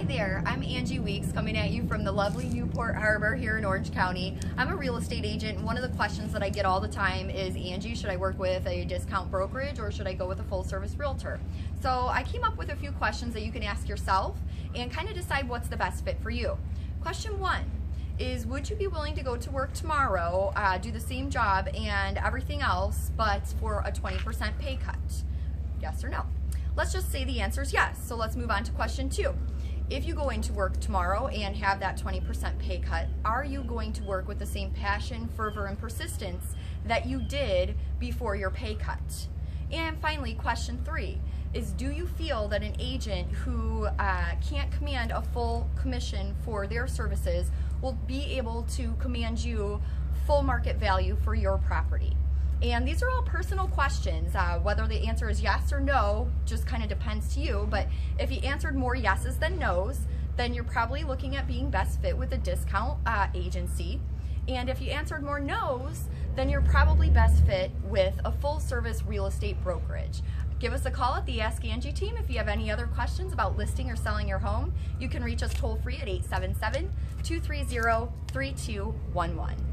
Hi there, I'm Angie Weeks coming at you from the lovely Newport Harbor here in Orange County. I'm a real estate agent, and one of the questions that I get all the time is, Angie, should I work with a discount brokerage or should I go with a full service realtor? So I came up with a few questions that you can ask yourself and kind of decide what's the best fit for you. Question one is, would you be willing to go to work tomorrow, do the same job and everything else, but for a 20% pay cut? Yes or no? Let's just say the answer is yes. So let's move on to question two. If you go into work tomorrow and have that 20% pay cut, are you going to work with the same passion, fervor, and persistence that you did before your pay cut? And finally, question three is, do you feel that an agent who can't command a full commission for their services will be able to command you full market value for your property? And these are all personal questions. Whether the answer is yes or no just kind of depends to you, but if you answered more yeses than nos, then you're probably looking at being best fit with a discount agency. And if you answered more no's, then you're probably best fit with a full service real estate brokerage. Give us a call at the Ask Angie team if you have any other questions about listing or selling your home. You can reach us toll free at 877-230-3211.